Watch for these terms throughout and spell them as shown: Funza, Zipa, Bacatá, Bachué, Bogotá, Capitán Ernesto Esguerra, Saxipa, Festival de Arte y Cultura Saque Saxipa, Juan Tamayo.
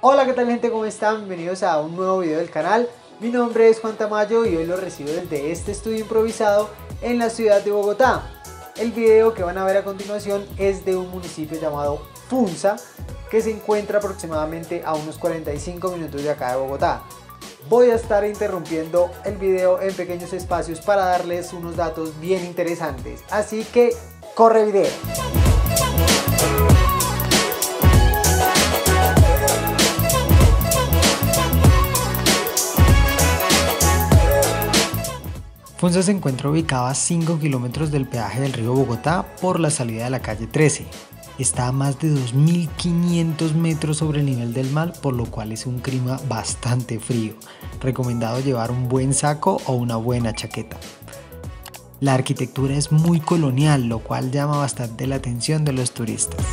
Hola, ¿qué tal gente? ¿Cómo están? Bienvenidos a un nuevo video del canal. Mi nombre es Juan Tamayo y hoy los recibo desde este estudio improvisado en la ciudad de Bogotá. El video que van a ver a continuación es de un municipio llamado Funza, que se encuentra aproximadamente a unos 45 minutos de acá de Bogotá. Voy a estar interrumpiendo el video en pequeños espacios para darles unos datos bien interesantes, así que corre video. Funza se encuentra ubicado a 5 kilómetros del peaje del río Bogotá por la salida de la calle 13. Está a más de 2.500 metros sobre el nivel del mar, por lo cual es un clima bastante frío. Recomendado llevar un buen saco o una buena chaqueta. La arquitectura es muy colonial, lo cual llama bastante la atención de los turistas.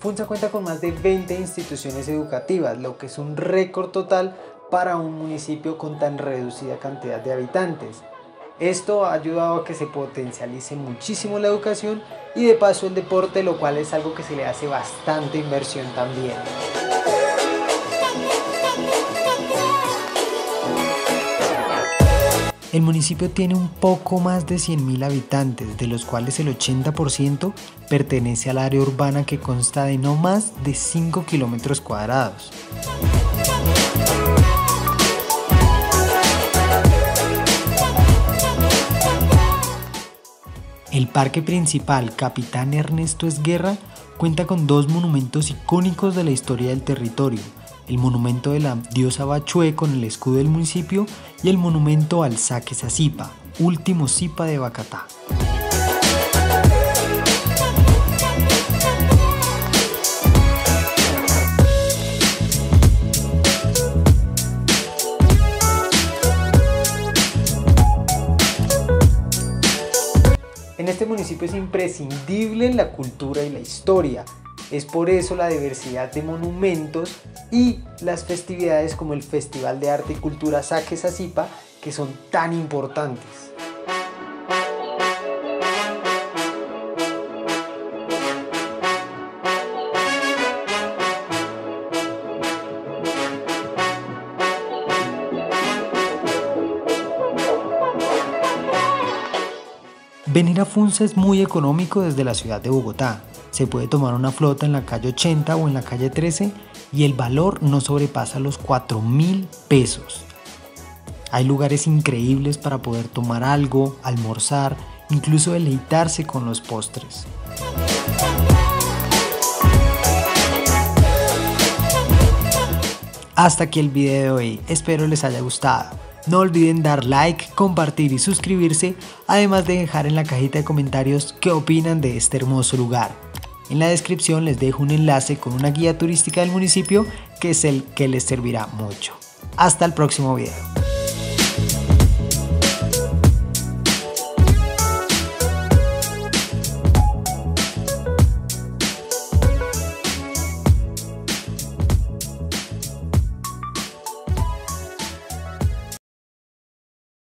Funza cuenta con más de 20 instituciones educativas, lo que es un récord total para un municipio con tan reducida cantidad de habitantes. Esto ha ayudado a que se potencialice muchísimo la educación y de paso el deporte, lo cual es algo que se le hace bastante inversión también. El municipio tiene un poco más de 100.000 habitantes, de los cuales el 80% pertenece al área urbana que consta de no más de 5 kilómetros cuadrados. El parque principal Capitán Ernesto Esguerra cuenta con dos monumentos icónicos de la historia del territorio. El monumento de la diosa Bachué con el escudo del municipio y el monumento al Saque Saxipa, último Zipa de Bacatá. En este municipio es imprescindible la cultura y la historia. Es por eso la diversidad de monumentos y las festividades como el Festival de Arte y Cultura Saque Saxipa que son tan importantes. Venir a Funza es muy económico desde la ciudad de Bogotá. Se puede tomar una flota en la calle 80 o en la calle 13 y el valor no sobrepasa los 4.000 pesos. Hay lugares increíbles para poder tomar algo, almorzar, incluso deleitarse con los postres. Hasta aquí el video de hoy, espero les haya gustado. No olviden dar like, compartir y suscribirse, además de dejar en la cajita de comentarios qué opinan de este hermoso lugar. En la descripción les dejo un enlace con una guía turística del municipio que es el que les servirá mucho. Hasta el próximo video.